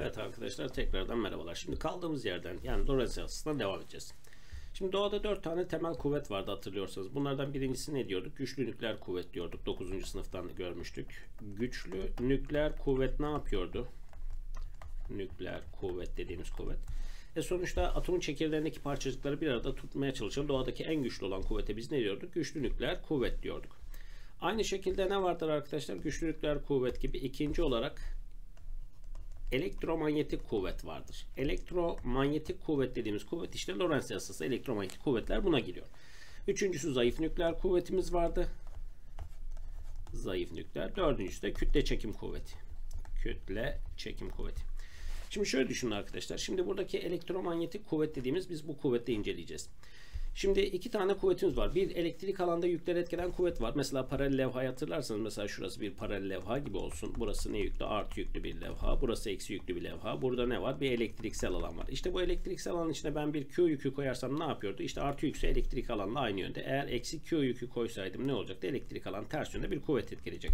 Evet arkadaşlar, tekrardan merhabalar. Şimdi kaldığımız yerden, yani Lorentz yasasından devam edeceğiz. Şimdi doğada 4 tane temel kuvvet vardı hatırlıyorsanız. Bunlardan birincisi ne diyorduk? Güçlü nükleer kuvvet diyorduk. 9. sınıftan görmüştük. Güçlü nükleer kuvvet ne yapıyordu? Nükleer kuvvet dediğimiz kuvvet. Sonuçta atomun çekirdeğindeki parçacıkları bir arada tutmaya çalışan doğadaki en güçlü olan kuvvete biz ne diyorduk? Güçlü nükleer kuvvet diyorduk. Aynı şekilde ne vardır arkadaşlar? Güçlü nükleer kuvvet gibi ikinci olarak elektromanyetik kuvvet vardır. Elektromanyetik kuvvet dediğimiz kuvvet işte Lorentz yasası, elektromanyetik kuvvetler buna giriyor. Üçüncüsü zayıf nükleer kuvvetimiz vardı. Zayıf nükleer. Dördüncüsü de kütle çekim kuvveti. Kütle çekim kuvveti. Şimdi şöyle düşünün arkadaşlar. Şimdi buradaki elektromanyetik kuvvet dediğimiz, biz bu kuvvetle inceleyeceğiz. Şimdi iki tane kuvvetimiz var. Bir, elektrik alanda yükleri etkilen kuvvet var. Mesela paralel levhayı hatırlarsanız, mesela şurası bir paralel levha gibi olsun. Burası ne yüklü? Artı yüklü bir levha. Burası eksi yüklü bir levha. Burada ne var? Bir elektriksel alan var. İşte bu elektriksel alanın içine ben bir Q yükü koyarsam ne yapıyordu? İşte artı yükse elektrik alanla aynı yönde. Eğer eksi Q yükü koysaydım ne olacaktı? Elektrik alan ters yönde bir kuvvet etkileyecek.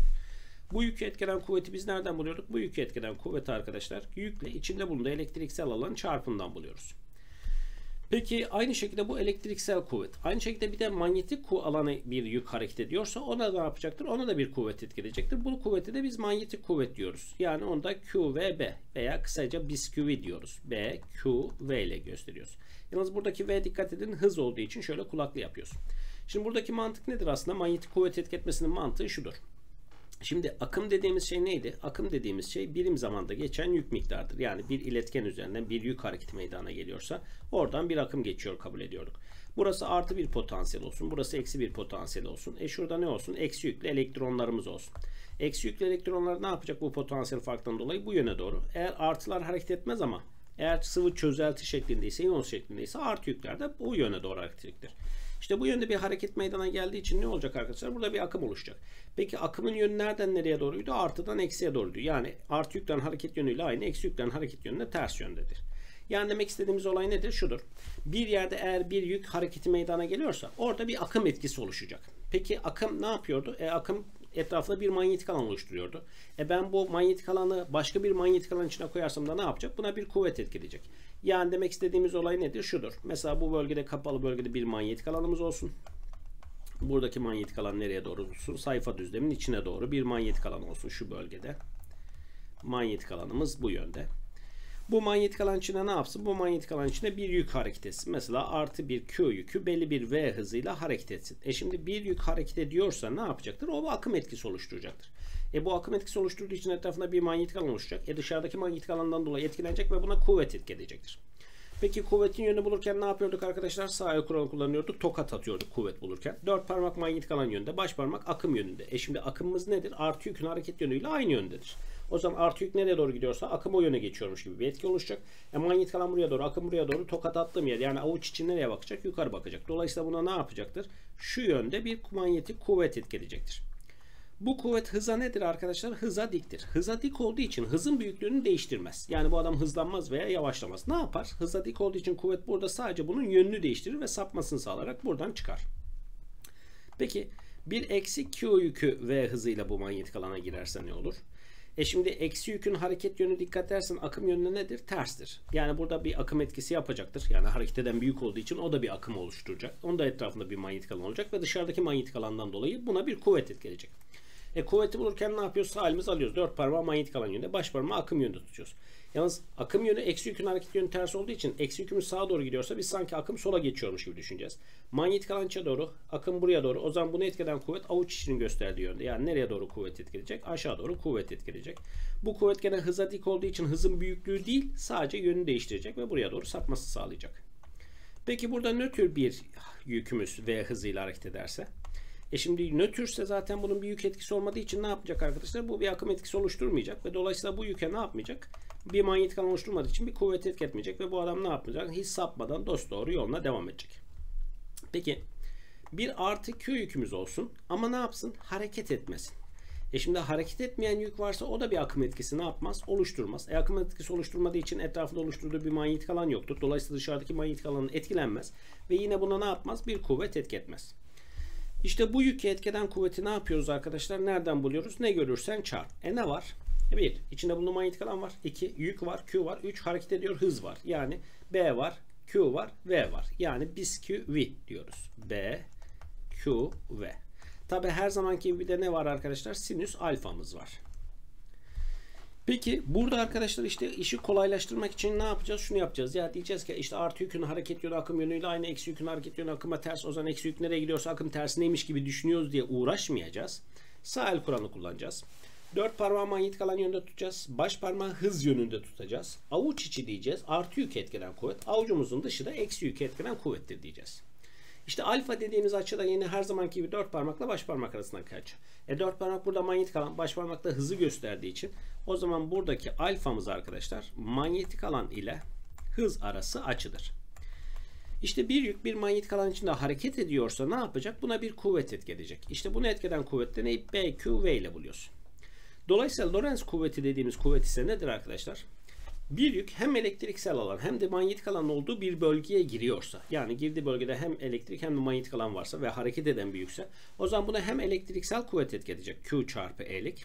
Bu yükü etkilen kuvveti biz nereden buluyorduk? Bu yükü etkilen kuvveti arkadaşlar yükle içinde bulunduğu elektriksel alanın çarpımından buluyoruz. Peki aynı şekilde bu elektriksel kuvvet. Aynı şekilde bir de manyetik alanı bir yük hareket ediyorsa ona da ne yapacaktır? Ona da bir kuvvet etkileyecektir. Bu kuvveti de biz manyetik kuvvet diyoruz. Yani onu da Q ve B veya kısaca bisküvi diyoruz. B, Q, V ile gösteriyoruz. Yalnız buradaki V, dikkat edin, hız olduğu için şöyle kulaklı yapıyoruz. Şimdi buradaki mantık nedir aslında? Manyetik kuvvet etketmesinin mantığı şudur. Şimdi akım dediğimiz şey neydi? Akım dediğimiz şey birim zamanda geçen yük miktarıdır. Yani bir iletken üzerinden bir yük hareketi meydana geliyorsa oradan bir akım geçiyor kabul ediyorduk. Burası artı bir potansiyel olsun. Burası eksi bir potansiyel olsun. Şurada ne olsun? Eksi yüklü elektronlarımız olsun. Eksi yüklü elektronlar ne yapacak bu potansiyel farktan dolayı? Bu yöne doğru. Eğer artılar hareket etmez ama eğer sıvı çözelti şeklindeyse, iyon şeklindeyse artı yükler de bu yöne doğru hareket edecektir. İşte bu yönde bir hareket meydana geldiği için ne olacak arkadaşlar? Burada bir akım oluşacak. Peki akımın yönü nereden nereye doğruydu? Artıdan eksiye doğruydu. Yani artı yüklerin hareket yönüyle aynı, eksi yüklerin hareket yönüne ters yöndedir. Yani demek istediğimiz olay nedir? Şudur. Bir yerde eğer bir yük hareketi meydana geliyorsa orada bir akım etkisi oluşacak. Peki akım ne yapıyordu? Akım etrafında bir manyetik alan oluşturuyordu. Ben bu manyetik alanı başka bir manyetik alan içine koyarsam da ne yapacak? Buna bir kuvvet etkileyecek. Yani demek istediğimiz olay nedir? Şudur. Mesela bu bölgede, kapalı bölgede bir manyetik alanımız olsun. Buradaki manyetik alan nereye doğru olsun? Sayfa düzlemin içine doğru bir manyetik alan olsun şu bölgede. Manyetik alanımız bu yönde. Bu manyetik alan içine ne yapsın? Bu manyetik alan içine bir yük hareket etsin. Mesela artı bir Q yükü belli bir V hızıyla hareket etsin. Şimdi bir yük hareket ediyorsa ne yapacaktır? O akım etkisi oluşturacaktır. Bu akım etkisi oluşturduğu için etrafında bir manyetik alan oluşacak. Dışarıdaki manyetik alandan dolayı etkilenecek ve buna kuvvet etki edecektir. Peki kuvvetin yönünü bulurken ne yapıyorduk arkadaşlar? Sağ el kuralı kullanıyorduk. Tokat atıyorduk kuvvet bulurken. Dört parmak manyetik alan yönünde, baş parmak akım yönünde. Şimdi akımımız nedir? Artı yükün hareket yönüyle aynı yöndedir. O zaman artı yük nereye doğru gidiyorsa akım o yöne geçiyormuş gibi bir etki oluşacak. Manyetik alan buraya doğru, akım buraya doğru, tokat attığım yer, yani avuç içi nereye bakacak? Yukarı bakacak. Dolayısıyla buna ne yapacaktır? Şu yönde bir manyetik kuvvet etki edecektir. Bu kuvvet hıza nedir arkadaşlar? Hıza diktir. Hıza dik olduğu için hızın büyüklüğünü değiştirmez. Yani bu adam hızlanmaz veya yavaşlamaz. Ne yapar? Hıza dik olduğu için kuvvet burada sadece bunun yönünü değiştirir ve sapmasını sağlayarak buradan çıkar. Peki bir eksi Q yükü V hızıyla bu manyetik alana girerse ne olur? Şimdi eksi yükün hareket yönü, dikkat edersen, akım yönüne nedir? Terstir. Yani burada bir akım etkisi yapacaktır. Yani hareket eden bir yük olduğu için o da bir akım oluşturacak. Onun da etrafında bir manyetik alan olacak ve dışarıdaki manyetik alandan dolayı buna bir kuvvet etkileyecek. Kuvveti bulurken ne yapıyoruz? Sağ elimizi alıyoruz. Dört parmağı manyetik alan yönünde, baş parmağı akım yönünde tutuyoruz. Yalnız akım yönü eksi yükün hareket yönü ters olduğu için eksi yükümüz sağa doğru gidiyorsa biz sanki akım sola geçiyormuş gibi düşüneceğiz. Manyetik alan içe doğru, akım buraya doğru. O zaman bunu etkileyen kuvvet avuç içinin gösterdiği yönde. Yani nereye doğru kuvvet etkileyecek? Aşağı doğru kuvvet etkileyecek. Bu kuvvet gene hıza dik olduğu için hızın büyüklüğü değil, sadece yönünü değiştirecek ve buraya doğru sapmasını sağlayacak. Peki burada nötr bir yükümüz V hızıyla hareket ederse? Şimdi nötrse zaten bunun bir yük etkisi olmadığı için ne yapacak arkadaşlar? Bu bir akım etkisi oluşturmayacak ve dolayısıyla bu yüke ne yapmayacak? Bir manyetik alan oluşturmadığı için bir kuvvet etki etmeyecek ve bu adam ne yapmayacak? Hiç sapmadan dosdoğru yoluna devam edecek. Peki bir artı Q yükümüz olsun ama ne yapsın? Hareket etmesin. Şimdi hareket etmeyen yük varsa o da bir akım etkisi ne yapmaz? Oluşturmaz. Akım etkisi oluşturmadığı için etrafında oluşturduğu bir manyetik alan yoktur. Dolayısıyla dışarıdaki manyetik alanın etkilenmez ve yine buna ne yapmaz? Bir kuvvet etki etmez. İşte bu yükü etkeden kuvveti ne yapıyoruz arkadaşlar? Nereden buluyoruz? Ne görürsen çarp. Ne var? 1. İçinde bulunduğu manyetik alan var. 2. Yük var. Q var. 3. Hareket ediyor. Hız var. Yani B var. Q var. V var. Yani biz Q, V diyoruz. B, Q, V. Tabi her zamanki gibi bir de ne var arkadaşlar? Sinüs alfamız var. Peki burada arkadaşlar işte işi kolaylaştırmak için ne yapacağız? Şunu yapacağız. Ya diyeceğiz ki işte artı yükün hareket yönü akım yönüyle aynı, eksi yükün hareket yönü akıma ters. O zaman eksi yük nereye gidiyorsa akım tersineymiş gibi düşünüyoruz diye uğraşmayacağız. Sağ el kuralını kullanacağız. Dört parmağı manyetik alan yönünde tutacağız. Baş parmağı hız yönünde tutacağız. Avuç içi diyeceğiz. Artı yük etkilenen kuvvet. Avucumuzun dışı da eksi yük etkilenen kuvvettir diyeceğiz. İşte alfa dediğimiz açıda yine her zamanki gibi dört parmakla baş parmak arasındaki açı. Dört parmak burada manyetik alan, baş parmakta hızı gösterdiği için o zaman buradaki alfamız arkadaşlar manyetik alan ile hız arası açıdır. İşte bir yük bir manyetik alan içinde hareket ediyorsa ne yapacak? Buna bir kuvvet etkileyecek. İşte bunu etkeden kuvvette neyi? B, Q, V ile buluyoruz. Dolayısıyla Lorentz kuvveti dediğimiz kuvvet ise nedir arkadaşlar? Bir yük hem elektriksel alan hem de manyetik alan olduğu bir bölgeye giriyorsa, yani girdiği bölgede hem elektrik hem de manyetik alan varsa ve hareket eden bir yükse, o zaman buna hem elektriksel kuvvet etki edecek Q çarpı E'lik,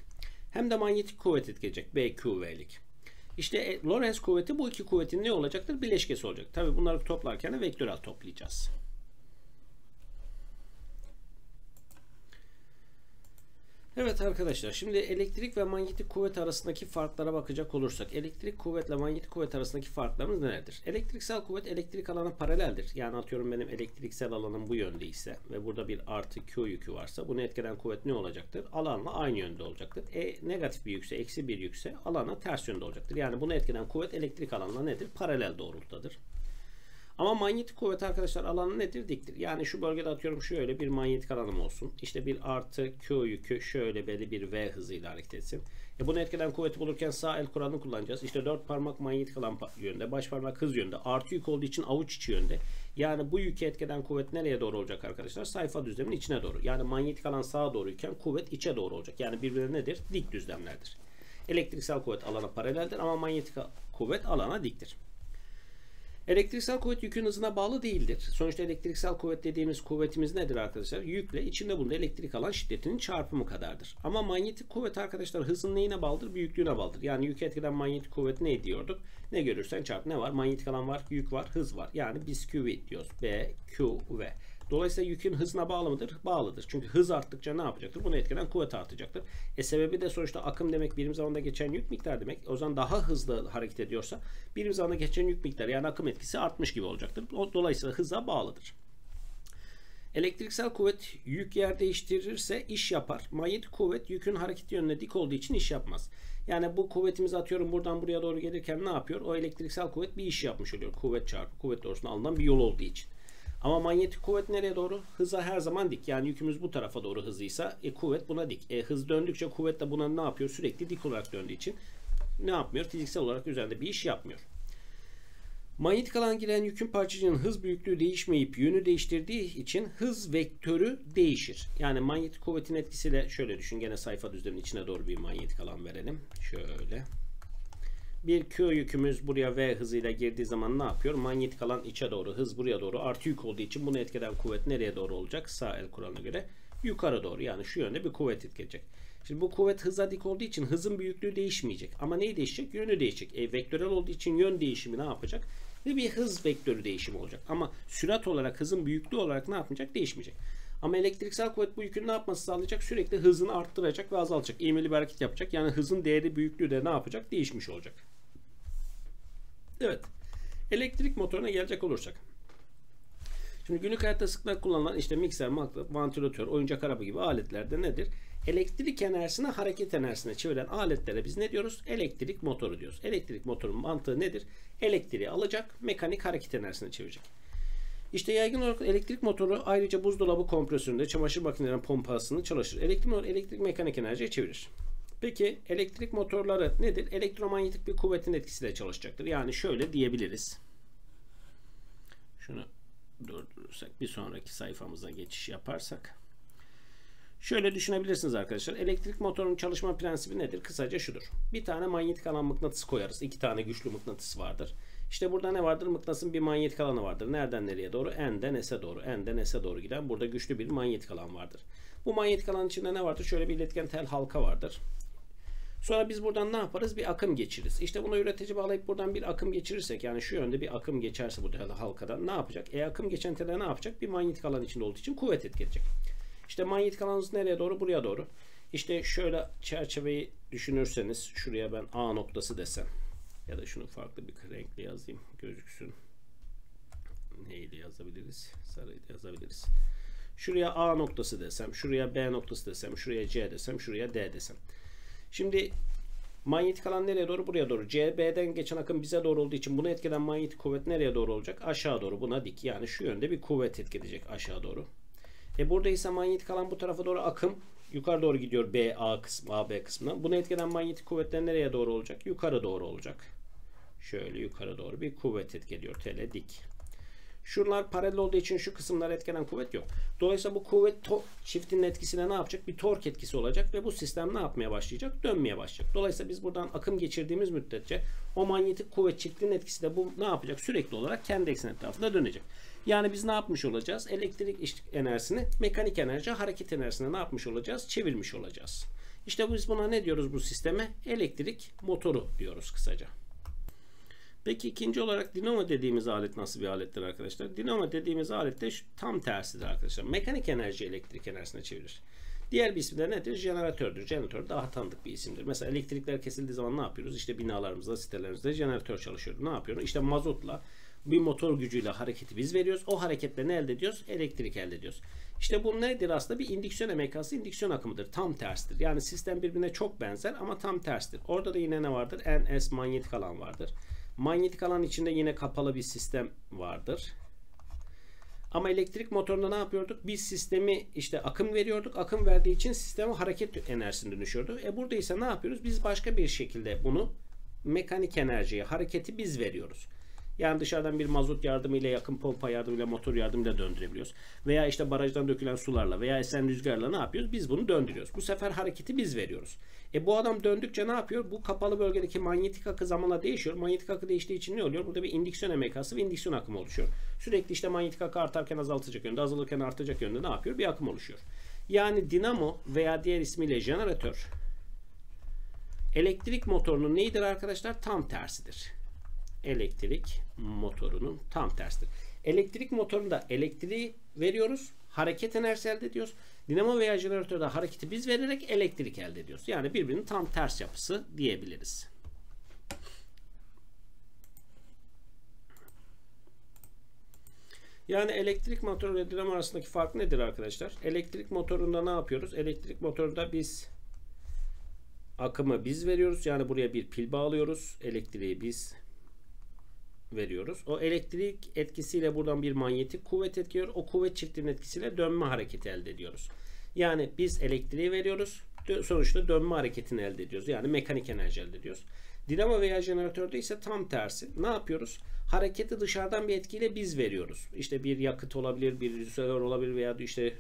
hem de manyetik kuvvet etki edecek B, Q, V'lik. İşte Lorentz kuvveti bu iki kuvvetin ne olacaktır? Bileşkesi olacak. Tabii bunları toplarken de vektörel toplayacağız. Evet arkadaşlar, şimdi elektrik ve manyetik kuvvet arasındaki farklara bakacak olursak, elektrik kuvvetle manyetik kuvvet arasındaki farklarımız nelerdir? Elektriksel kuvvet elektrik alana paraleldir. Yani atıyorum benim elektriksel alanım bu yönde ise ve burada bir artı Q yükü varsa bunu etkilenen kuvvet ne olacaktır? Alanla aynı yönde olacaktır. Negatif bir yükse, eksi bir yükse alana ters yönde olacaktır. Yani bunu etkilenen kuvvet elektrik alanla nedir? Paralel doğrultudadır. Ama manyetik kuvvet arkadaşlar alanı nedir? Diktir. Yani şu bölgede atıyorum şöyle bir manyetik alanım olsun. İşte bir artı Q yükü şöyle belli bir V hızıyla hareket etsin. Bunu etkilenen kuvveti bulurken sağ el kuralını kullanacağız. İşte dört parmak manyetik alan yönde, baş parmak hız yönde, artı yük olduğu için avuç içi yönde. Yani bu yükü etkeden kuvvet nereye doğru olacak arkadaşlar? Sayfa düzleminin içine doğru. Yani manyetik alan sağa doğruyken kuvvet içe doğru olacak. Yani birbirine nedir? Dik düzlemlerdir. Elektriksel kuvvet alana paraleldir ama manyetik kuvvet alana diktir. Elektriksel kuvvet yükün hızına bağlı değildir. Sonuçta elektriksel kuvvet dediğimiz kuvvetimiz nedir arkadaşlar? Yükle içinde bulunduğu elektrik alan şiddetinin çarpımı kadardır. Ama manyetik kuvvet arkadaşlar hızın neyine bağlıdır? Büyüklüğüne bağlıdır. Yani yükü etkiden manyetik kuvvet ne diyorduk? Ne görürsen çarp. Ne var? Manyetik alan var, yük var, hız var. Yani biz QV diyoruz. B, Q, V. Dolayısıyla yükün hızına bağlı mıdır? Bağlıdır. Çünkü hız arttıkça ne yapacaktır? Bunu etkilenen kuvvet artacaktır. Sebebi de sonuçta akım demek birim zamanda geçen yük miktarı demek. O zaman daha hızlı hareket ediyorsa birim zamanda geçen yük miktarı yani akım etkisi artmış gibi olacaktır. Dolayısıyla hıza bağlıdır. Elektriksel kuvvet yük yer değiştirirse iş yapar. Manyetik kuvvet yükün hareket yönüne dik olduğu için iş yapmaz. Yani bu kuvvetimizi atıyorum buradan buraya doğru gelirken ne yapıyor? O elektriksel kuvvet bir iş yapmış oluyor. Kuvvet çarpı kuvvet doğrusuna alınan bir yol olduğu için. Ama manyetik kuvvet nereye doğru? Hıza her zaman dik. Yani yükümüz bu tarafa doğru hızlıysa kuvvet buna dik. Hız döndükçe kuvvet de buna ne yapıyor? Sürekli dik olarak döndüğü için ne yapmıyor? Fiziksel olarak üzerinde bir iş yapmıyor. Manyetik alan giren yükün parçacığının hız büyüklüğü değişmeyip yönü değiştirdiği için hız vektörü değişir. Yani manyetik kuvvetin etkisiyle şöyle düşün. Gene sayfa düzleminin içine doğru bir manyetik alan verelim. Şöyle. Bir Q yükümüz buraya V hızıyla girdiği zaman ne yapıyor? Manyetik alan içe doğru, hız buraya doğru, artı yük olduğu için bunu etkeden kuvvet nereye doğru olacak? Sağ el kuralına göre yukarı doğru. Yani şu yönde bir kuvvet etkileyecek. Şimdi bu kuvvet hıza dik olduğu için hızın büyüklüğü değişmeyecek. Ama neyi değişecek? Yönü değişecek. Vektörel olduğu için yön değişimi ne yapacak? Ve bir hız vektörü değişimi olacak. Ama sürat olarak, hızın büyüklüğü olarak ne yapmayacak? Değişmeyecek. Ama elektriksel kuvvet bu yükün ne yapması sağlayacak? Sürekli hızını arttıracak ve azaltacak. İğmeli bir hareket yapacak. Yani hızın değeri, büyüklüğü de ne yapacak? Değişmiş olacak. Evet. Elektrik motoruna gelecek olursak. Şimdi günlük hayatta sıklıkla kullanılan işte mikser, matkap, vantilatör, oyuncak araba gibi aletlerde nedir? Elektrik enerjisini hareket enerjisine çeviren aletlere biz ne diyoruz? Elektrik motoru diyoruz. Elektrik motorunun mantığı nedir? Elektriği alacak, mekanik hareket enerjisine çevirecek. İşte yaygın olarak elektrik motoru ayrıca buzdolabı kompresöründe çamaşır makinelerinin pompasını çalışır. Elektrik motoru elektrik mekanik enerjiye çevirir. Peki elektrik motorları nedir? Elektromanyetik bir kuvvetin etkisiyle çalışacaktır. Yani şöyle diyebiliriz. Şunu durdurursak bir sonraki sayfamıza geçiş yaparsak. Şöyle düşünebilirsiniz arkadaşlar. Elektrik motorunun çalışma prensibi nedir? Kısaca şudur. Bir tane manyetik alan mıknatısı koyarız. İki tane güçlü mıknatıs vardır. İşte burada ne vardır? Mıknatısın bir manyetik alanı vardır. Nereden nereye doğru? N'den S'e doğru. N'den S'e doğru giden burada güçlü bir manyetik alan vardır. Bu manyetik alanın içinde ne vardır? Şöyle bir iletken tel halka vardır. Sonra biz buradan ne yaparız? Bir akım geçiririz. İşte buna üretici bağlayıp buradan bir akım geçirirsek, yani şu yönde bir akım geçerse burada halkadan ne yapacak? Akım geçen teller ne yapacak? Bir manyetik alan içinde olduğu için kuvvet etkileyecek. İşte manyetik alanınız nereye doğru? Buraya doğru. İşte şöyle çerçeveyi düşünürseniz, şuraya ben A noktası desem ya da şunu farklı bir renkle yazayım gözüksün. Neyle yazabiliriz? Sarıyla yazabiliriz. Şuraya A noktası desem, şuraya B noktası desem, şuraya C desem, şuraya D desem. Şimdi manyetik alan nereye doğru? Buraya doğru. CB'den geçen akım bize doğru olduğu için bunu etkilen manyetik kuvvet nereye doğru olacak? Aşağı doğru. Buna dik. Yani şu yönde bir kuvvet etkileyecek aşağı doğru. Burada ise manyetik alan bu tarafa doğru, akım yukarı doğru gidiyor BA kısmı, AB kısmına. Bunu etkilen manyetik kuvvetler nereye doğru olacak? Yukarı doğru olacak. Şöyle yukarı doğru bir kuvvet etkiliyor. Tele dik. Şunlar paralel olduğu için şu kısımlara etkilenen kuvvet yok. Dolayısıyla bu kuvvet çiftinin etkisine ne yapacak? Bir tork etkisi olacak ve bu sistem ne yapmaya başlayacak? Dönmeye başlayacak. Dolayısıyla biz buradan akım geçirdiğimiz müddetçe o manyetik kuvvet çiftinin etkisi de bu ne yapacak? Sürekli olarak kendi ekseni etrafında dönecek. Yani biz ne yapmış olacağız? Elektrik enerjisini mekanik enerji, hareket enerjisine ne yapmış olacağız? Çevirmiş olacağız. İşte biz buna ne diyoruz bu sisteme? Elektrik motoru diyoruz kısaca. Peki ikinci olarak dinamo dediğimiz alet nasıl bir alettir arkadaşlar? Dinamo dediğimiz alet de tam tersidir arkadaşlar. Mekanik enerji elektrik enerjisine çevirir. Diğer bir ismi de nedir? Jeneratördür. Jeneratör daha tanıdık bir isimdir. Mesela elektrikler kesildiği zaman ne yapıyoruz? İşte binalarımızda, sitelerimizde jeneratör çalışıyor. Ne yapıyoruz? İşte mazotla, bir motor gücüyle hareketi biz veriyoruz. O hareketle ne elde ediyoruz? Elektrik elde ediyoruz. İşte bu nedir aslında? Bir indüksiyon emekası, indüksiyon akımıdır. Tam tersidir. Yani sistem birbirine çok benzer ama tam tersidir. Orada da yine ne vardır? NS manyetik alan vardır. Manyetik alan içinde yine kapalı bir sistem vardır. Ama elektrik motorunda ne yapıyorduk? Biz sistemi işte akım veriyorduk. Akım verdiği için sistemi hareket enerjisine dönüşüyordu. Burada ise ne yapıyoruz? Biz başka bir şekilde bunu mekanik enerjiye, hareketi biz veriyoruz. Yani dışarıdan bir mazot yardımıyla, yakın pompa yardımıyla, motor yardımıyla döndürebiliyoruz. Veya işte barajdan dökülen sularla veya esen rüzgarla ne yapıyoruz? Biz bunu döndürüyoruz. Bu sefer hareketi biz veriyoruz. Bu adam döndükçe ne yapıyor? Bu kapalı bölgedeki manyetik akı zamanla değişiyor. Manyetik akı değiştiği için ne oluyor? Burada bir indüksiyon emekası ve indüksiyon akımı oluşuyor. Sürekli işte manyetik akı artarken azaltacak yönde, azalırken artacak yönde ne yapıyor? Bir akım oluşuyor. Yani dinamo veya diğer ismiyle jeneratör elektrik motorunun neyidir arkadaşlar? Tam tersidir. Elektrik motorunun tam tersidir. Elektrik motorunda elektriği veriyoruz, hareket enerjisi elde ediyoruz. Dinamo veya jeneratörde hareketi biz vererek elektrik elde ediyoruz. Yani birbirinin tam ters yapısı diyebiliriz. Yani elektrik motoru ve dinamo arasındaki fark nedir arkadaşlar? Elektrik motorunda ne yapıyoruz? Elektrik motorunda biz akımı biz veriyoruz. Yani buraya bir pil bağlıyoruz. Elektriği biz veriyoruz. O elektrik etkisiyle buradan bir manyetik kuvvet etkiliyor. O kuvvet çiftinin etkisiyle dönme hareketi elde ediyoruz. Yani biz elektriği veriyoruz. Sonuçta dönme hareketini elde ediyoruz. Yani mekanik enerji elde ediyoruz. Dinamo veya jeneratörde ise tam tersi. Ne yapıyoruz? Hareketi dışarıdan bir etkiyle biz veriyoruz. İşte bir yakıt olabilir, bir rüzgar olabilir veya işte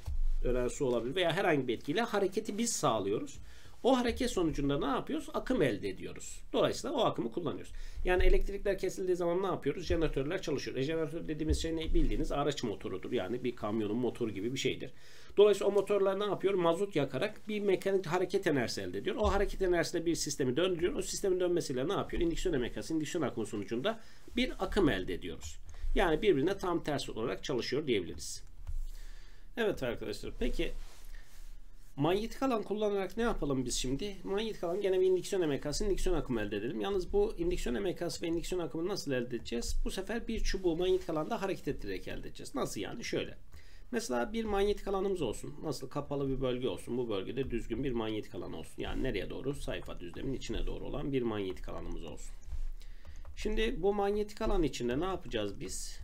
ölen su olabilir veya herhangi bir etkiyle hareketi biz sağlıyoruz. O hareket sonucunda ne yapıyoruz? Akım elde ediyoruz. Dolayısıyla o akımı kullanıyoruz. Yani elektrikler kesildiği zaman ne yapıyoruz? Jeneratörler çalışıyor. Jeneratör dediğimiz şey ne? Bildiğiniz araç motorudur. Yani bir kamyonun motoru gibi bir şeydir. Dolayısıyla o motorlar ne yapıyor? Mazot yakarak bir mekanik hareket enerjisi elde ediyor. O hareket enerjisiyle bir sistemi döndürüyor. O sistemin dönmesiyle ne yapıyor? İndüksiyon emekası, indüksiyon akımı sonucunda bir akım elde ediyoruz. Yani birbirine tam tersi olarak çalışıyor diyebiliriz. Evet arkadaşlar. Peki manyetik alan kullanarak ne yapalım biz şimdi? Manyetik alan gene bir indüksiyon emekası, indüksiyon akımı elde edelim. Yalnız bu indüksiyon emekası ve indüksiyon akımı nasıl elde edeceğiz? Bu sefer bir çubuğu manyetik alanda hareket ettirerek elde edeceğiz. Nasıl yani? Şöyle. Mesela bir manyetik alanımız olsun. Nasıl? Kapalı bir bölge olsun. Bu bölgede düzgün bir manyetik alan olsun. Yani nereye doğru? Sayfa düzlemin içine doğru olan bir manyetik alanımız olsun. Şimdi bu manyetik alan içinde ne yapacağız biz?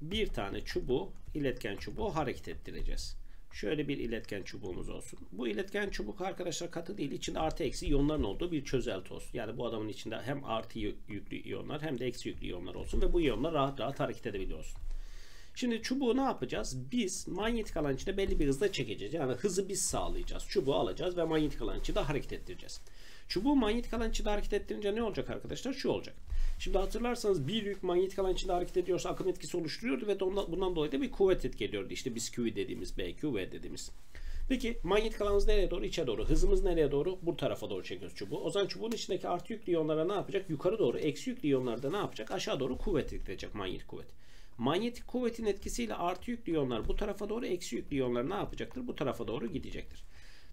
Bir tane çubuğu, iletken çubuğu hareket ettireceğiz. Şöyle bir iletken çubuğumuz olsun. Bu iletken çubuk arkadaşlar katı değil. İçinde artı eksi iyonların olduğu bir çözelti olsun. Yani bu adamın içinde hem artı yüklü iyonlar hem de eksi yüklü iyonlar olsun. Ve bu iyonlar rahat rahat hareket edebiliyorsun. Şimdi çubuğu ne yapacağız? Biz manyetik alan içinde belli bir hızda çekeceğiz. Yani hızı biz sağlayacağız. Çubuğu alacağız ve manyetik alan içinde hareket ettireceğiz. Çubuğu manyetik alan içinde hareket ettirince ne olacak arkadaşlar? Şu olacak. Şimdi hatırlarsanız bir yük manyetik alan içinde hareket ediyorsa akım etkisi oluşturuyordu ve bundan dolayı da bir kuvvet etki ediyordu. İşte bisküvi dediğimiz, BQ dediğimiz. Peki manyetik alanımız nereye doğru? İçe doğru. Hızımız nereye doğru? Bu tarafa doğru çekiyoruz çubuğu. O zaman çubuğun içindeki artı yüklü iyonlara ne yapacak? Yukarı doğru. Eksi yüklü iyonlarda ne yapacak? Aşağı doğru kuvvet etkileyecek, manyetik kuvvet. Manyetik kuvvetin etkisiyle artı yüklü iyonlar bu tarafa doğru, eksi yüklü iyonlar ne yapacaktır? Bu tarafa doğru gidecektir.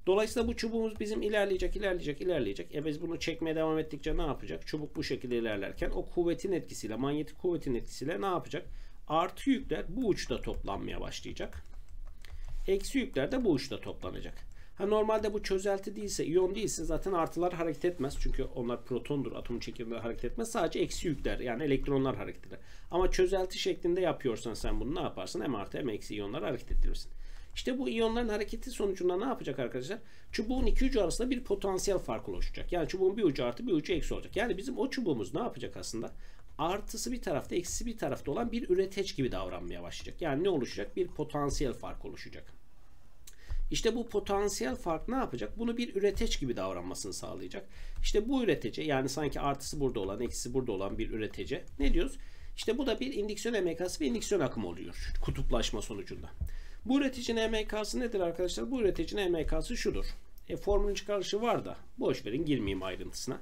Dolayısıyla bu çubuğumuz bizim ilerleyecek. Biz bunu çekmeye devam ettikçe ne yapacak? Çubuk bu şekilde ilerlerken o kuvvetin etkisiyle, manyetik kuvvetin etkisiyle ne yapacak? Artı yükler bu uçta toplanmaya başlayacak. Eksi yükler de bu uçta toplanacak. Ha, normalde bu çözelti değilse, iyon değilse zaten artılar hareket etmez. Çünkü onlar protondur, atom çekirdeği hareket etmez. Sadece eksi yükler, yani elektronlar hareket eder. Ama çözelti şeklinde yapıyorsan sen bunu ne yaparsın? Hem artı hem eksi iyonlar hareket ettirirsin. İşte bu iyonların hareketi sonucunda ne yapacak arkadaşlar? Çubuğun iki ucu arasında bir potansiyel fark oluşacak. Yani çubuğun bir ucu artı bir ucu eksi olacak. Yani bizim o çubuğumuz ne yapacak aslında? Artısı bir tarafta, eksisi bir tarafta olan bir üreteç gibi davranmaya başlayacak. Yani ne oluşacak? Bir potansiyel fark oluşacak. İşte bu potansiyel fark ne yapacak? Bunu bir üreteç gibi davranmasını sağlayacak. İşte bu üretece, yani sanki artısı burada olan, eksisi burada olan bir üretece. Ne diyoruz? İşte bu da bir indüksiyon EMK'sı ve indüksiyon akımı oluyor kutuplaşma sonucunda. Bu üreticinin EMK'sı nedir arkadaşlar? Bu üreticinin EMK'sı şudur. Formülün çıkarışı var da boş verin, girmeyeyim ayrıntısına.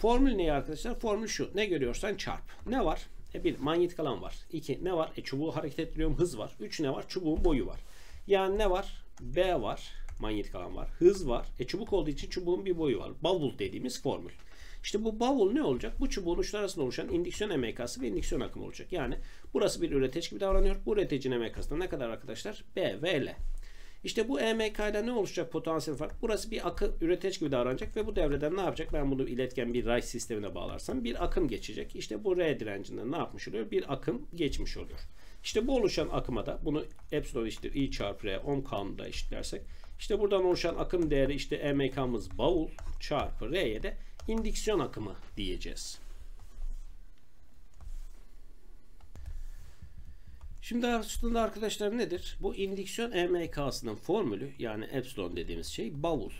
Formül ne arkadaşlar? Formül şu. Ne görüyorsan çarp. Ne var? Bir, manyetik alan var. İki, ne var? Çubuğu hareket ettiriyorum, hız var. Üç, ne var? Çubuğun boyu var. Yani ne var? B var. Manyetik alan var. Hız var. Çubuk olduğu için çubuğun bir boyu var. Bavul dediğimiz formül. İşte bu bavul ne olacak? Bu çubuğun uçları arasında oluşan indüksiyon EMK'sı ve indüksiyon akımı olacak. Yani burası bir üreteç gibi davranıyor. Bu üretecinin EMK'sında ne kadar arkadaşlar? B ve L. İşte bu EMK ile ne oluşacak potansiyel fark? Burası bir akım, üreteç gibi davranacak ve bu devreden ne yapacak? Ben bunu iletken bir ray sistemine bağlarsam bir akım geçecek. İşte bu R direncinden ne yapmış oluyor? Bir akım geçmiş oluyor. İşte bu oluşan akıma da bunu epsilon eşittir i çarpı R ohm kanununda eşitlersek, işte buradan oluşan akım değeri işte EMK'mız bavul çarpı R'ye de indüksiyon akımı diyeceğiz. Şimdi aslında arkadaşlar nedir? Bu indüksiyon EMK'sının formülü, yani epsilon dediğimiz şey bavul.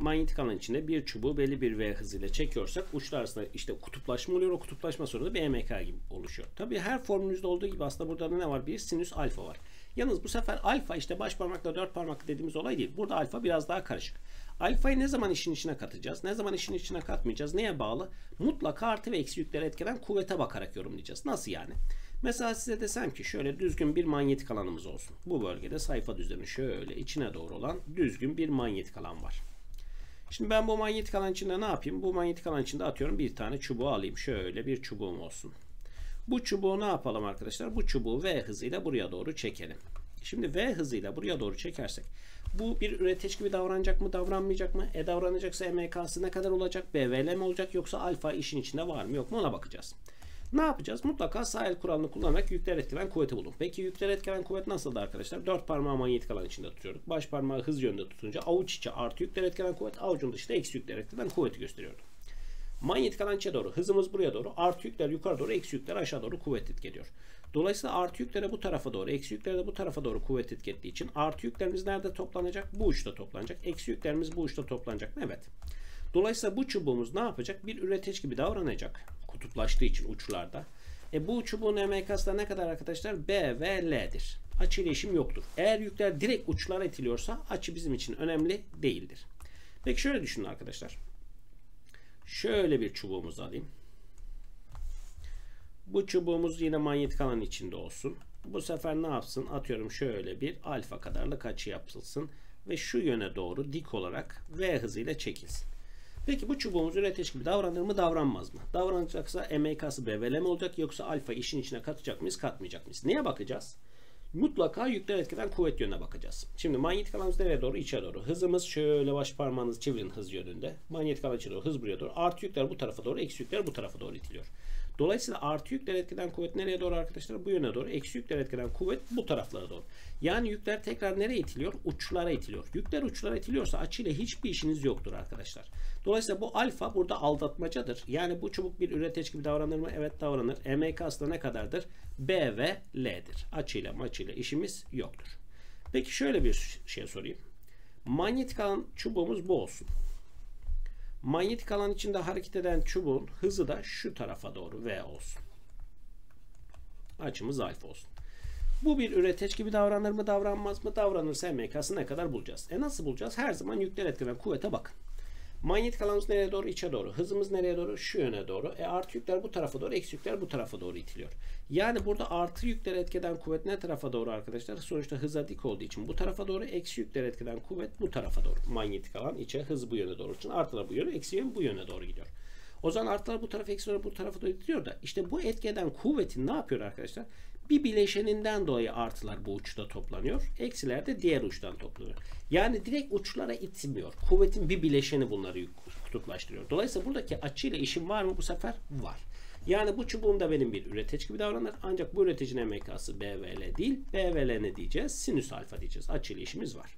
Manyetik alan içinde bir çubuğu belli bir V hızıyla çekiyorsak uçlar arasında işte kutuplaşma oluyor. O kutuplaşma sonunda bir EMK gibi oluşuyor. Tabii her formülümüzde olduğu gibi aslında burada ne var? Bir sinüs alfa var. Yalnız bu sefer alfa işte baş parmakla dört parmakla dediğimiz olay değil. Burada alfa biraz daha karışık. Alfayı ne zaman işin içine katacağız? Ne zaman işin içine katmayacağız? Neye bağlı? Mutlaka artı ve eksi yükleri etkilen kuvvete bakarak yorumlayacağız. Nasıl yani? Mesela size desem ki şöyle düzgün bir manyetik alanımız olsun. Bu bölgede sayfa düzlemi şöyle içine doğru olan düzgün bir manyetik alan var. Şimdi ben bu manyetik alan içinde ne yapayım? Bu manyetik alan içinde atıyorum bir tane çubuğu alayım. Şöyle bir çubuğum olsun. Bu çubuğu ne yapalım arkadaşlar? Bu çubuğu V hızıyla buraya doğru çekelim. Şimdi V hızıyla buraya doğru çekersek bu bir üreteç gibi davranacak mı, davranmayacak mı? Davranacaksa EMK'sı ne kadar olacak? BVL mi olacak, yoksa alfa işin içinde var mı yok mu, ona bakacağız. Ne yapacağız? Mutlaka sağ el kuralını kullanarak yükler etkilen kuvveti bulun. Peki yükler etkilen kuvvet nasıldı arkadaşlar? Dört parmağı manyetik alan içinde tutuyorduk. Baş parmağı hız yönünde tutunca avuç içi artı yükler etkilen kuvvet, avucun dışında eksi yükler etkilen kuvveti gösteriyordu. Manyetik alan içe doğru, hızımız buraya doğru, artı yükler yukarı doğru, eksi yükler aşağı doğru kuvvet etkiliyor. Dolayısıyla artı yüklere bu tarafa doğru, eksi yüklere de bu tarafa doğru kuvvet etkilediği için artı yüklerimiz nerede toplanacak? Bu uçta toplanacak. Eksi yüklerimiz bu uçta toplanacak mı? Evet. Dolayısıyla bu çubuğumuz ne yapacak? Bir üreteç gibi davranacak. Kutuplaştığı için uçlarda. Bu çubuğun EMK'sı da ne kadar arkadaşlar? B ve L'dir. Açı iletişim yoktur. Eğer yükler direkt uçlara itiliyorsa açı bizim için önemli değildir. Peki şöyle düşünün arkadaşlar. Şöyle bir çubuğumuzu alayım. Bu çubuğumuz yine manyetik alan içinde olsun. Bu sefer ne yapsın? Atıyorum şöyle bir alfa kadarlık açı yapılsın ve şu yöne doğru dik olarak V hızıyla çekilsin. Peki bu çubuğumuz üreteç gibi davranır mı, davranmaz mı? Davranacaksa EMK'sı BVL mi olacak, yoksa alfa işin içine katacak mıyız, katmayacak mıyız? Neye bakacağız? Mutlaka yükler etkilen kuvvet yönüne bakacağız. Şimdi manyetik alanımız nereye doğru? İçe doğru. Hızımız şöyle baş parmağınızı çevirin hız yönünde. Manyetik alan içe doğru, hız buraya doğru. Artı yükler bu tarafa doğru, eksi yükler bu tarafa doğru itiliyor. Dolayısıyla artı yükler etkilen kuvvet nereye doğru arkadaşlar? Bu yöne doğru. Eksi yükler etkilen kuvvet bu taraflara doğru. Yani yükler tekrar nereye itiliyor? Uçlara itiliyor. Yükler uçlara itiliyorsa açıyla hiçbir işiniz yoktur arkadaşlar. Dolayısıyla bu alfa burada aldatmacadır. Yani bu çubuk bir üreteç gibi davranır mı? Evet, davranır. EMK aslında ne kadardır? B ve L'dir. Açıyla maçıyla işimiz yoktur. Peki şöyle bir şey sorayım. Manyetik alan çubuğumuz bu olsun. Manyetik alan içinde hareket eden çubuğun hızı da şu tarafa doğru V olsun. Açımız alfa olsun. Bu bir üreteç gibi davranır mı, davranmaz mı? Davranırsa MK'sına kadar bulacağız. E nasıl bulacağız? Her zaman yükler etkilen kuvvete bakın. Manyetik alanımız nereye doğru? İçe doğru. Hızımız nereye doğru? Şu yöne doğru. E artı yükler bu tarafa doğru, eksi yükler bu tarafa doğru itiliyor. Yani burada artı yükler etkeden kuvvet ne tarafa doğru arkadaşlar? Sonuçta hıza dik olduğu için bu tarafa doğru, eksi yükler etkeden kuvvet bu tarafa doğru. Manyetik alan içe, hız bu yöne doğru için artılar bu yöne, eksi yön bu yöne doğru gidiyor. O zaman artılar bu tarafa, eksiler bu tarafa doğru itiliyor da işte bu etkeden kuvvetin ne yapıyor arkadaşlar? Bir bileşeninden dolayı artılar bu uçta toplanıyor. Eksiler de diğer uçtan toplanıyor. Yani direkt uçlara itmiyor. Kuvvetin bir bileşeni bunları kutuplaştırıyor. Dolayısıyla buradaki açıyla işim var mı bu sefer? Var. Yani bu çubuğum da benim bir üreteç gibi davranır. Ancak bu üreticinin MK'sı BVL değil. BVL ne diyeceğiz? Sinüs alfa diyeceğiz. Açıyla işimiz var.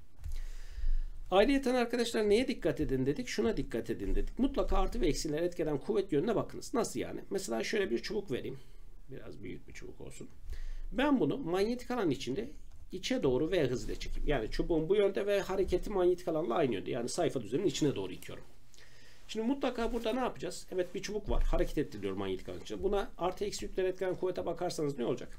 Ayrıyeten arkadaşlar neye dikkat edin dedik? Şuna dikkat edin dedik. Mutlaka artı ve eksiler etkeden kuvvet yönüne bakınız. Nasıl yani? Mesela şöyle bir çubuk vereyim. Biraz büyük bir çubuk olsun. Ben bunu manyetik alan içinde içe doğru V hızla çekeyim. Yani çubuğun bu yönde ve hareketi manyetik alanla aynı yönde. Yani sayfa düzeninin içine doğru itiyorum. Şimdi mutlaka burada ne yapacağız? Evet bir çubuk var. Hareket ettiriyor manyetik alan içinde. Buna artı eksi yükler etkilen kuvvete bakarsanız ne olacak?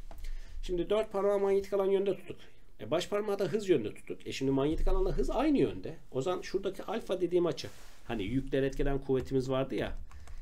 Şimdi dört parmağı manyetik alan yönde tuttuk. E baş parmağı da hız yönde tuttuk. E şimdi manyetik alanla hız aynı yönde. O zaman şuradaki alfa dediğim açı. Hani yükler etkeden kuvvetimiz vardı ya.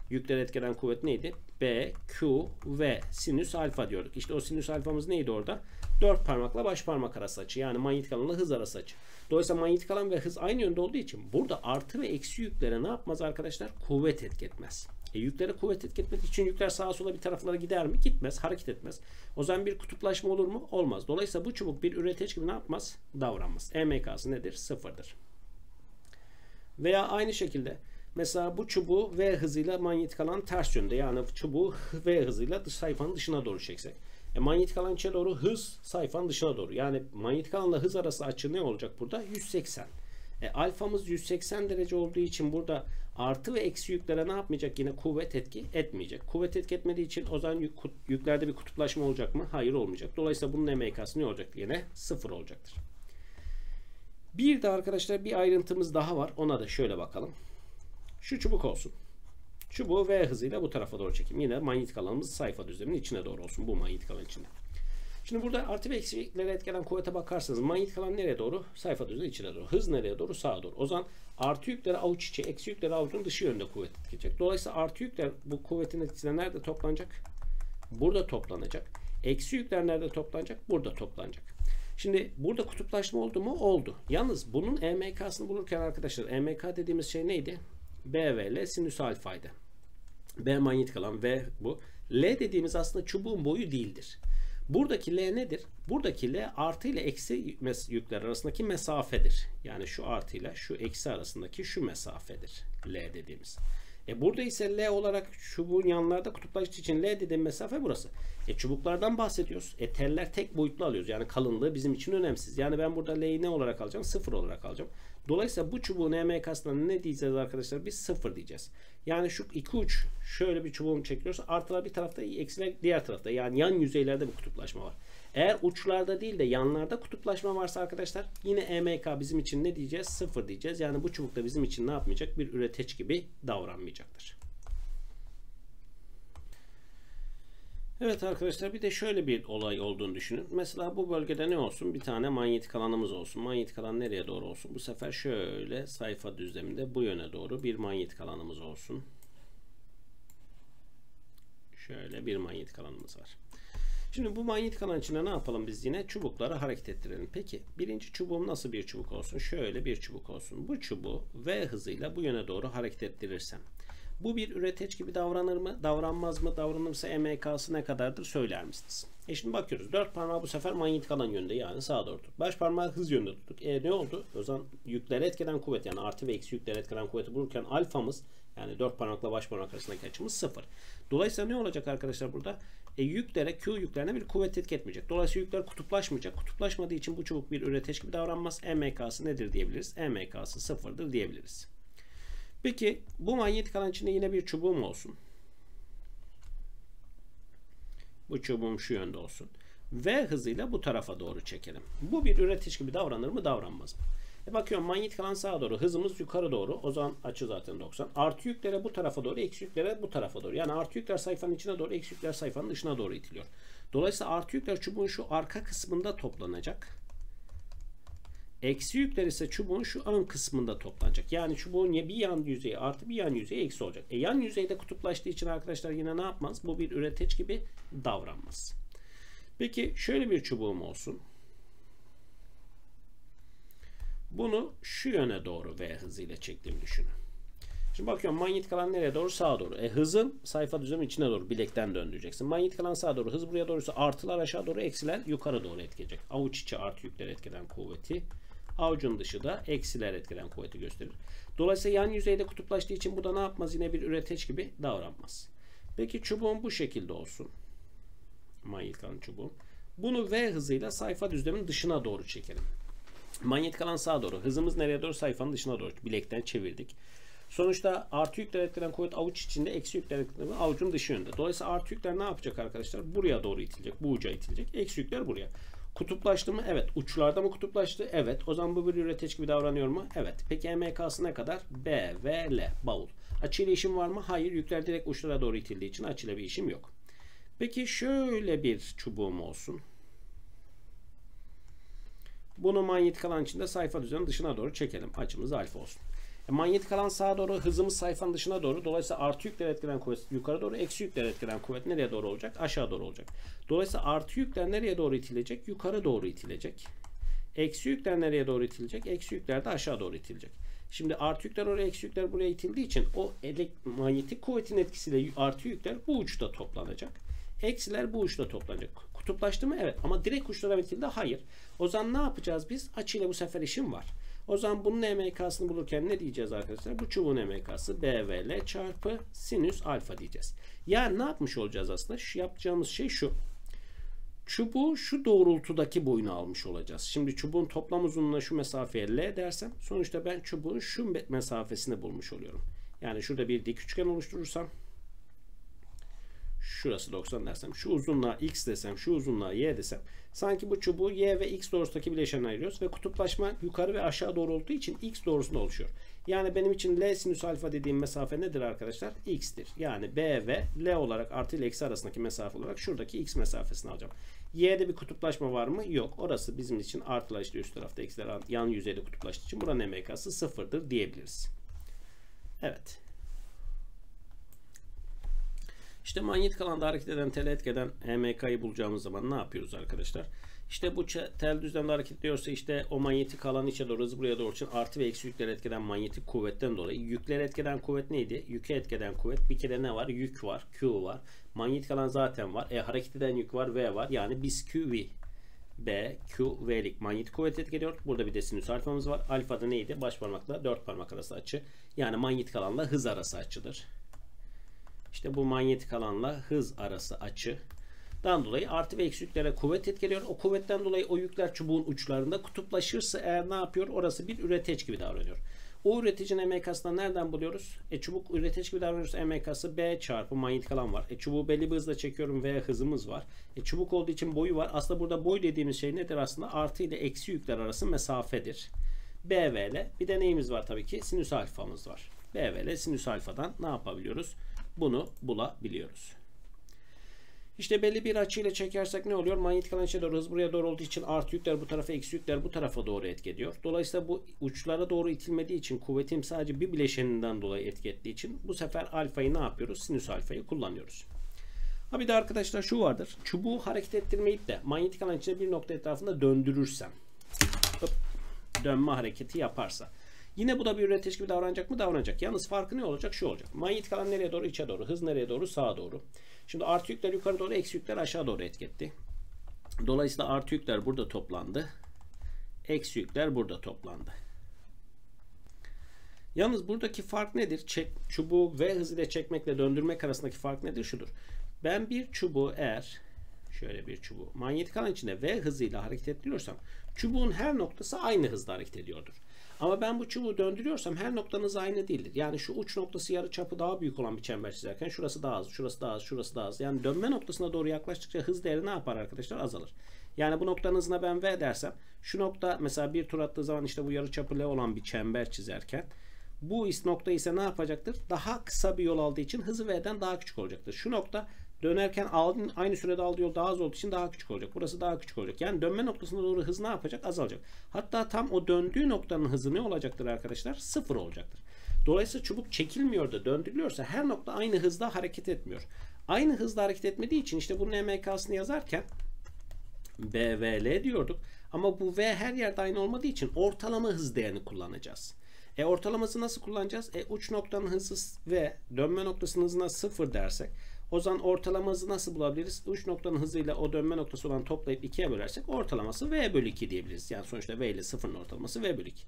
Yükler etkeden kuvvet neydi? B, Q, V sinüs alfa diyorduk. İşte o sinüs alfamız neydi orada? Dört parmakla baş parmak arası açı. Yani manyetik alanla hız arası açı. Dolayısıyla manyetik alan ve hız aynı yönde olduğu için burada artı ve eksi yüklere ne yapmaz arkadaşlar? Kuvvet etki etmez. E yüklere kuvvet etki etmek için yükler sağa sola bir taraflara gider mi? Gitmez. Hareket etmez. O zaman bir kutuplaşma olur mu? Olmaz. Dolayısıyla bu çubuk bir üreteç gibi ne yapmaz? Davranmaz. EMK'sı nedir? Sıfırdır. Veya aynı şekilde mesela bu çubuğu V hızıyla manyetik alan ters yönde. Yani çubuğu V hızıyla sayfanın dışına doğru çeksek. E manyetik alan içe doğru, hız sayfanın dışına doğru. Yani manyetik alanla hız arası açı ne olacak burada? 180. E alfamız 180 derece olduğu için burada artı ve eksi yüklere ne yapmayacak? Yine kuvvet etki etmeyecek. Kuvvet etki etmediği için o zaman yüklerde bir kutuplaşma olacak mı? Hayır olmayacak. Dolayısıyla bunun MK'sı ne olacak? Yine 0 olacaktır. Bir de arkadaşlar bir ayrıntımız daha var. Ona da şöyle bakalım. Şu çubuk olsun. Çubuğu V hızıyla bu tarafa doğru çekeyim. Yine manyetik alanımız sayfa düzleminin içine doğru olsun. Bu manyetik alan içinde. Şimdi burada artı ve eksilere etkilenen kuvvete bakarsanız manyetik alan nereye doğru? Sayfa düzleminin içine doğru. Hız nereye doğru? Sağa doğru. O zaman artı yükleri avuç içi, eksi yükleri avucun dışı yönde kuvvet etkileyecek. Dolayısıyla artı yükler bu kuvvetin etkisiyle nerede toplanacak? Burada toplanacak. Eksi yükler nerede toplanacak? Burada toplanacak. Şimdi burada kutuplaşma oldu mu? Oldu. Yalnız bunun EMK'sını bulurken arkadaşlar EMK dediğimiz şey neydi? B ve L sinüs alfaydı. B manyetik alan, V bu. L dediğimiz aslında çubuğun boyu değildir. Buradaki L nedir? Buradaki L artı ile eksi yükler arasındaki mesafedir. Yani şu artı ile şu eksi arasındaki şu mesafedir. L dediğimiz. E burada ise L olarak çubuğun yanlarda kutuplaştığı için L dediğim mesafe burası. E çubuklardan bahsediyoruz. E teller tek boyutlu alıyoruz. Yani kalınlığı bizim için önemsiz. Yani ben burada L'yi ne olarak alacağım? 0 olarak alacağım. Dolayısıyla bu çubuğun EMK'sına ne diyeceğiz arkadaşlar? Biz 0 diyeceğiz. Yani şu iki uç şöyle bir çubuğum çekiliyorsa artılar bir tarafta, eksiler diğer tarafta. Yani yan yüzeylerde bir kutuplaşma var. Eğer uçlarda değil de yanlarda kutuplaşma varsa arkadaşlar yine EMK bizim için ne diyeceğiz? 0 diyeceğiz. Yani bu çubuk da bizim için ne yapmayacak? Bir üreteç gibi davranmayacaktır. Evet arkadaşlar bir de şöyle bir olay olduğunu düşünün. Mesela bu bölgede ne olsun? Bir tane manyetik alanımız olsun. Manyetik alan nereye doğru olsun? Bu sefer şöyle sayfa düzleminde bu yöne doğru bir manyetik alanımız olsun. Şöyle bir manyetik alanımız var. Şimdi bu manyetik alan içinde ne yapalım biz yine? Çubukları hareket ettirelim. Peki birinci çubuğum nasıl bir çubuk olsun? Şöyle bir çubuk olsun. Bu çubuğu V hızıyla bu yöne doğru hareket ettirirsem. Bu bir üreteç gibi davranır mı? Davranmaz mı? Davranırsa EMK'sı ne kadardır? Söyler misiniz? E şimdi bakıyoruz. Dört parmağı bu sefer manyetik alan yönünde yani sağa doğru tuttuk. Baş parmağı hız yönünde tuttuk. E ne oldu? O zaman yüklere etkeden kuvvet yani artı ve eksi yüklere etkeden kuvveti bulurken alfamız yani dört parmakla baş parmak arasındaki açımız 0. Dolayısıyla ne olacak arkadaşlar burada? E yüklere, Q yüklerine bir kuvvet etki etmeyecek. Dolayısıyla yükler kutuplaşmayacak. Kutuplaşmadığı için bu çubuk bir üreteç gibi davranmaz. EMK'sı nedir diyebiliriz? EMK'sı 0'dır diyebiliriz. Peki bu manyetik alan içinde yine bir çubuğum olsun. Bu çubuğum şu yönde olsun. V hızıyla bu tarafa doğru çekelim. Bu bir üreteç gibi davranır mı? Davranmaz mı? Bakıyorum manyetik alan sağa doğru, hızımız yukarı doğru. O zaman açı zaten 90. Artı yüklere bu tarafa doğru, eksi yüklere bu tarafa doğru. Yani artı yükler sayfanın içine doğru, eksi yükler sayfanın dışına doğru itiliyor. Dolayısıyla artı yükler çubuğun şu arka kısmında toplanacak. Eksi yükler ise çubuğun şu ön kısmında toplanacak. Yani çubuğun bir yan yüzeyi artı bir yan yüzeyi eksi olacak. Yan yüzeyde kutuplaştığı için arkadaşlar yine ne yapmaz? Bu bir üreteç gibi davranmaz. Peki şöyle bir çubuğum olsun. Bunu şu yöne doğru V hızıyla çektiğimi düşünün. Şimdi bakıyorum manyetik alan nereye doğru? Sağa doğru. Hızım sayfa düzleminin içine doğru bilekten döndüreceksin. Manyetik alan sağa doğru, hız buraya doğruysa artılar aşağı doğru, eksiler yukarı doğru etkileyecek. Avuç içi artı yükler etkilen kuvveti, avucun dışı da eksiler etkilen kuvveti gösterir. Dolayısıyla yan yüzeyde kutuplaştığı için bu da ne yapmaz? Yine bir üreteç gibi davranmaz. Peki çubuğum bu şekilde olsun. Manyetik alan çubuğum. Bunu V hızıyla sayfa düzleminin dışına doğru çekelim. Manyetik alan sağa doğru. Hızımız nereye doğru? Sayfanın dışına doğru. Bilekten çevirdik. Sonuçta artı yükler etkilen kuvvet avuç içinde, eksi yükler etkilen kuvvet avucun dışı yönünde. Dolayısıyla artı yükler ne yapacak arkadaşlar? Buraya doğru itilecek. Bu uca itilecek. Eksi yükler buraya. Kutuplaştı mı? Evet. Uçlarda mı kutuplaştı? Evet. O zaman bu bir üreteç gibi davranıyor mu? Evet. Peki MK'sı ne kadar? B, V, L. Bavul. Açıyla işim var mı? Hayır. Yükler direkt uçlara doğru itildiği için açıyla bir işim yok. Peki şöyle bir çubuğum olsun. Bunu manyetik alan içinde sayfa düzleminin dışına doğru çekelim. Açımız alfa olsun. Manyetik alan sağa doğru, hızımız sayfanın dışına doğru. Dolayısıyla artı yükler etkilen kuvvet yukarı doğru, eksi yükler etkilen kuvvet nereye doğru olacak? Aşağı doğru olacak. Dolayısıyla artı yükler nereye doğru itilecek? Yukarı doğru itilecek. Eksi yükler nereye doğru itilecek? Eksi yükler de aşağı doğru itilecek. Şimdi artı yükler oraya, eksi yükler buraya itildiği için o manyetik kuvvetin etkisiyle artı yükler bu uçta toplanacak. Eksiler bu uçta toplanacak. Kutuplaştı mı? Evet. Ama direkt uçlara itildi? Hayır. O zaman ne yapacağız biz? Açıyla bu sefer işim var. O zaman bunun EMK'sını bulurken ne diyeceğiz arkadaşlar? Bu çubuğun EMK'sı BVL çarpı sinüs alfa diyeceğiz. Yani ne yapmış olacağız aslında? Şu yapacağımız şey şu. Çubuğu şu doğrultudaki boyuna almış olacağız. Şimdi çubuğun toplam uzunluğuna şu mesafeye L dersem sonuçta ben çubuğun şu mesafesini bulmuş oluyorum. Yani şurada bir dik üçgen oluşturursam şurası 90 dersem, şu uzunluğa x desem, şu uzunluğa y desem sanki bu çubuğu y ve x doğrusundaki bileşenine ayırıyoruz ve kutuplaşma yukarı ve aşağı doğru olduğu için x doğrusunda oluşuyor. Yani benim için L sinüs alfa dediğim mesafe nedir arkadaşlar? X'tir. Yani B ve L olarak artı ile eksi arasındaki mesafe olarak şuradaki x mesafesini alacağım. Y'de bir kutuplaşma var mı? Yok. Orası bizim için artılar işte üst tarafta, eksiler yan yüzeyde kutuplaştığı için buranın MK'sı sıfırdır diyebiliriz. Evet. İşte manyetik alanda hareket eden tele etkeden EMK'yı bulacağımız zaman ne yapıyoruz arkadaşlar? İşte bu tel düzlemde hareket ediyorsa işte o manyetik alan içe doğru, hız buraya doğru için artı ve eksi yükler etkeden manyetik kuvvetten dolayı. Yükler etkeden kuvvet neydi? Yüke etkeden kuvvet. Bir kere ne var? Yük var. Q var. Manyetik alan zaten var. Hareket eden yük var. V var. Yani biz Q, V. B, Q, V'lik manyetik kuvvet etkiliyor. Burada bir de sinüs alfamız var. Alfa da neydi? Baş parmakla 4 parmak arası açı. Yani manyetik alanla hız arası açıdır. İşte bu manyetik alanla hız arası açıdan dolayı artı ve eksi yüklere kuvvet etkiliyor. O kuvvetten dolayı o yükler çubuğun uçlarında kutuplaşırsa eğer ne yapıyor? Orası bir üreteç gibi davranıyor. O üreticinin EMK'sını nereden buluyoruz? Çubuk üreteç gibi davranıyorsa EMK'sı B çarpı manyetik alan var. Çubuğu belli bir hızla çekiyorum ve hızımız var. Çubuk olduğu için boyu var. Aslında burada boy dediğimiz şey nedir aslında? Artı ile eksi yükler arası mesafedir. B ve L. Bir de neyimiz var tabii ki? Sinüs alfamız var. B ve L sinüs alfadan ne yapabiliyoruz? Bunu bulabiliyoruz. İşte belli bir açıyla çekersek ne oluyor? Manyetik alan içe doğru, hız buraya doğru olduğu için artı yükler bu tarafa, eksi yükler bu tarafa doğru etki ediyor. Dolayısıyla bu uçlara doğru itilmediği için kuvvetim sadece bir bileşeninden dolayı etki ettiği için bu sefer alfayı ne yapıyoruz? Sinüs alfayı kullanıyoruz. Ha bir de arkadaşlar şu vardır. Çubuğu hareket ettirmeyip de manyetik alan içine bir nokta etrafında döndürürsem, dönme hareketi yaparsa yine bu da bir üreteç gibi davranacak mı? Davranacak. Yalnız farkı ne olacak? Şu olacak. Manyetik alan nereye doğru? İçe doğru. Hız nereye doğru? Sağa doğru. Şimdi artı yükler yukarı doğru, eksi yükler aşağı doğru etki etti. Dolayısıyla artı yükler burada toplandı. Eksi yükler burada toplandı. Yalnız buradaki fark nedir? Çubuğu V hızıyla çekmekle döndürmek arasındaki fark nedir? Şudur. Ben bir çubuğu eğer şöyle bir çubuğu manyetik alan içinde V hızıyla hareket ettiriyorsam çubuğun her noktası aynı hızda hareket ediyordur. Ama ben bu çubuğu döndürüyorsam her noktanız aynı değildir. Yani şu uç noktası yarı çapı daha büyük olan bir çember çizerken şurası daha az, şurası daha az, şurası daha az. Yani dönme noktasına doğru yaklaştıkça hız değeri ne yapar arkadaşlar? Azalır. Yani bu noktanın hızına ben V dersem, şu nokta mesela bir tur attığı zaman işte bu yarı çapı L olan bir çember çizerken bu nokta ise ne yapacaktır? Daha kısa bir yol aldığı için hızı V'den daha küçük olacaktır. Şu nokta dönerken aynı sürede aldığı yol daha az olduğu için daha küçük olacak. Burası daha küçük olacak. Yani dönme noktasına doğru hız ne yapacak? Azalacak. Hatta tam o döndüğü noktanın hızı ne olacaktır arkadaşlar? Sıfır olacaktır. Dolayısıyla çubuk çekilmiyor da döndürülüyorsa her nokta aynı hızda hareket etmiyor. Aynı hızda hareket etmediği için işte bunun MK'sını yazarken BVL diyorduk. Ama bu V her yerde aynı olmadığı için ortalama hız değerini kullanacağız. Ortalaması nasıl kullanacağız? Uç noktanın hızı V, dönme noktasının hızına 0 dersek, o zaman ortalama hızı nasıl bulabiliriz? Uç noktanın hızıyla o dönme noktası olan toplayıp 2'ye bölersek ortalaması V bölü 2 diyebiliriz. Yani sonuçta V ile 0'ın ortalaması V bölü 2.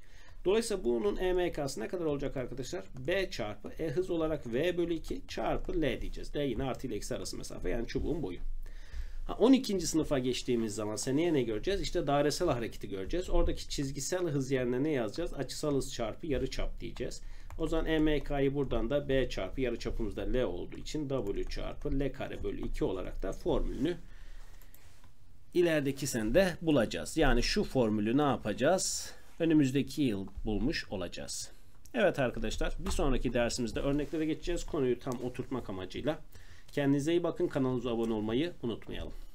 Dolayısıyla bunun EMK'sı ne kadar olacak arkadaşlar? B çarpı hız olarak V bölü 2 çarpı L diyeceğiz. L yine artı ile eksi arası mesafe, yani çubuğun boyu. 12. sınıfa geçtiğimiz zaman seneye ne göreceğiz? İşte dairesel hareketi göreceğiz. Oradaki çizgisel hız yerine ne yazacağız? Açısal hız çarpı yarıçap diyeceğiz. O zaman EMK'yı buradan da B çarpı yarıçapımız da L olduğu için W çarpı L kare bölü 2 olarak da formülünü ilerideki senede bulacağız. Yani şu formülü ne yapacağız? Önümüzdeki yıl bulmuş olacağız. Evet arkadaşlar, bir sonraki dersimizde örneklere geçeceğiz. Konuyu tam oturtmak amacıyla. Kendinize iyi bakın. Kanalımıza abone olmayı unutmayalım.